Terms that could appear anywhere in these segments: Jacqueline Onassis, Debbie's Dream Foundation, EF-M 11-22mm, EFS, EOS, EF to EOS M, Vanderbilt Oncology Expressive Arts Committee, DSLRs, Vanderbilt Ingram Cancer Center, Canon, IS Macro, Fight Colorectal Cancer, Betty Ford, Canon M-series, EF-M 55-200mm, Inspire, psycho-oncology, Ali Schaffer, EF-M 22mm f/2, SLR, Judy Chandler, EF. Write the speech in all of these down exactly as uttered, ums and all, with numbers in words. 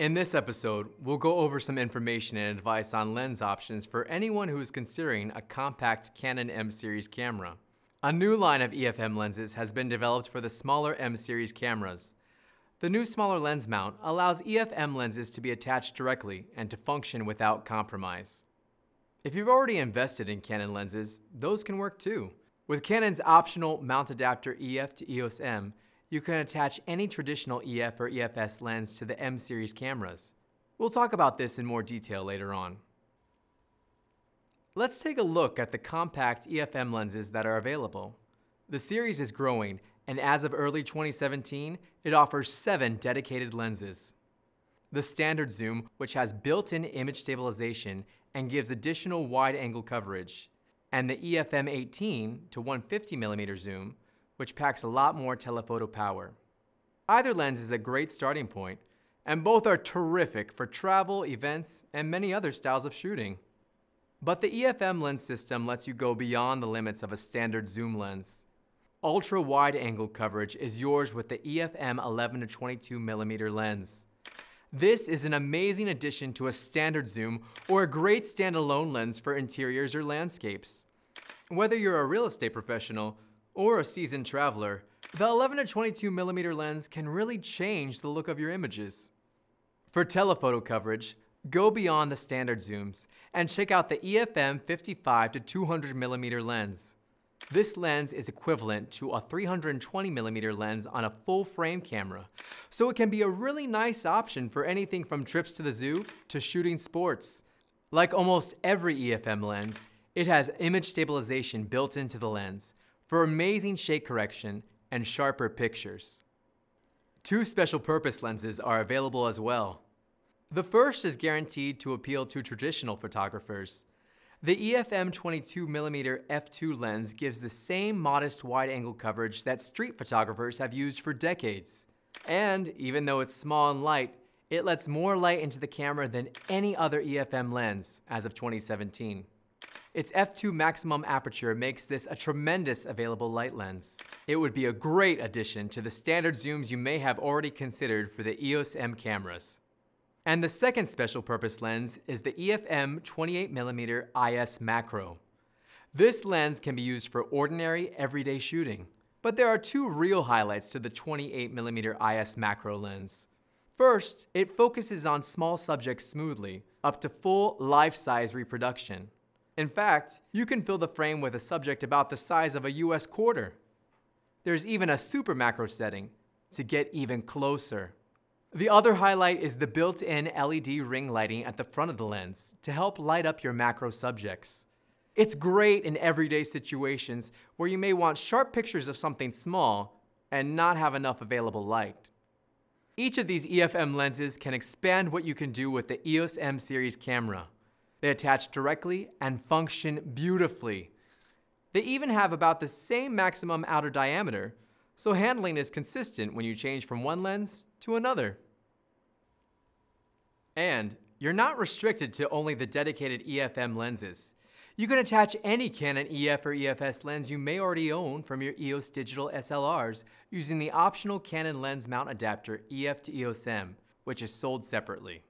In this episode, we'll go over some information and advice on lens options for anyone who is considering a compact Canon M-series camera. A new line of E F M lenses has been developed for the smaller M-series cameras. The new smaller lens mount allows E F M lenses to be attached directly and to function without compromise. If you've already invested in Canon lenses, those can work too. With Canon's optional mount adapter E F to E O S M, you can attach any traditional E F or E F S lens to the M-series cameras. We'll talk about this in more detail later on. Let's take a look at the compact E F M lenses that are available. The series is growing, and as of early twenty seventeen, it offers seven dedicated lenses. The standard zoom, which has built-in image stabilization and gives additional wide-angle coverage, and the E F-M eighteen to one hundred fifty millimeter zoom, which packs a lot more telephoto power. Either lens is a great starting point, and both are terrific for travel, events, and many other styles of shooting. But the E F M lens system lets you go beyond the limits of a standard zoom lens. Ultra-wide angle coverage is yours with the E F-M eleven to twenty-two millimeter lens. This is an amazing addition to a standard zoom or a great standalone lens for interiors or landscapes. Whether you're a real estate professional or a seasoned traveler, the eleven to twenty-two millimeter lens can really change the look of your images. For telephoto coverage, go beyond the standard zooms and check out the E F-M fifty-five to two hundred millimeter lens. This lens is equivalent to a three hundred twenty millimeter lens on a full-frame camera, so it can be a really nice option for anything from trips to the zoo to shooting sports. Like almost every E F M lens, it has image stabilization built into the lens for amazing shade correction and sharper pictures. Two special purpose lenses are available as well. The first is guaranteed to appeal to traditional photographers. The E F-M twenty-two millimeter f two lens gives the same modest wide-angle coverage that street photographers have used for decades. And even though it's small and light, it lets more light into the camera than any other E F M lens as of twenty seventeen. Its f two maximum aperture makes this a tremendous available light lens. It would be a great addition to the standard zooms you may have already considered for the E O S M cameras. And the second special purpose lens is the E F-M twenty-eight millimeter I S Macro. This lens can be used for ordinary, everyday shooting. But there are two real highlights to the twenty-eight millimeter I S Macro lens. First, it focuses on small subjects smoothly, up to full life-size reproduction. In fact, you can fill the frame with a subject about the size of a U S quarter. There's even a super macro setting to get even closer. The other highlight is the built-in L E D ring lighting at the front of the lens to help light up your macro subjects. It's great in everyday situations where you may want sharp pictures of something small and not have enough available light. Each of these E F M lenses can expand what you can do with the E O S M series camera. They attach directly and function beautifully. They even have about the same maximum outer diameter, so handling is consistent when you change from one lens to another. And you're not restricted to only the dedicated E F M lenses. You can attach any Canon E F or E F S lens you may already own from your E O S digital S L Rs using the optional Canon lens mount adapter E F to E O S M, which is sold separately.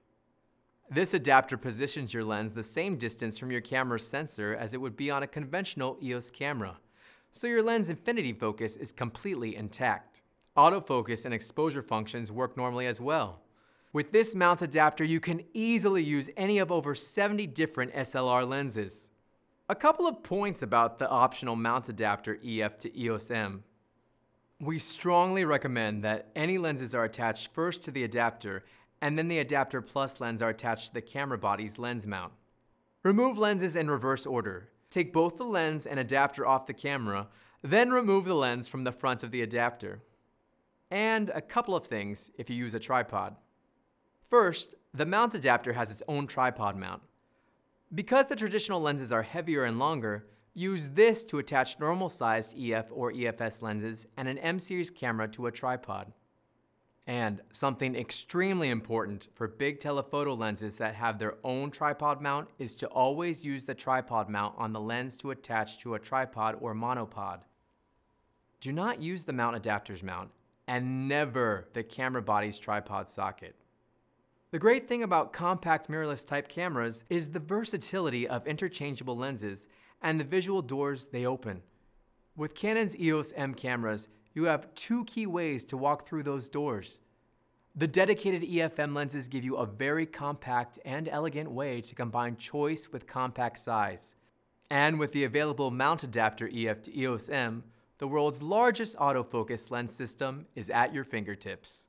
This adapter positions your lens the same distance from your camera's sensor as it would be on a conventional E O S camera, so your lens infinity focus is completely intact. Autofocus and exposure functions work normally as well. With this mount adapter, you can easily use any of over seventy different S L R lenses. A couple of points about the optional mount adapter E F to E O S M. We strongly recommend that any lenses are attached first to the adapter, and then the adapter plus lens are attached to the camera body's lens mount. Remove lenses in reverse order. Take both the lens and adapter off the camera, then remove the lens from the front of the adapter. And a couple of things if you use a tripod. First, the mount adapter has its own tripod mount. Because the traditional lenses are heavier and longer, use this to attach normal-sized E F or E F S lenses and an M-series camera to a tripod. And something extremely important for big telephoto lenses that have their own tripod mount is to always use the tripod mount on the lens to attach to a tripod or monopod. Do not use the mount adapter's mount, and never the camera body's tripod socket. The great thing about compact mirrorless type cameras is the versatility of interchangeable lenses and the visual doors they open. With Canon's E O S M cameras, you have two key ways to walk through those doors. The dedicated E F M lenses give you a very compact and elegant way to combine choice with compact size. And with the available mount adapter E F to E O S M, the world's largest autofocus lens system is at your fingertips.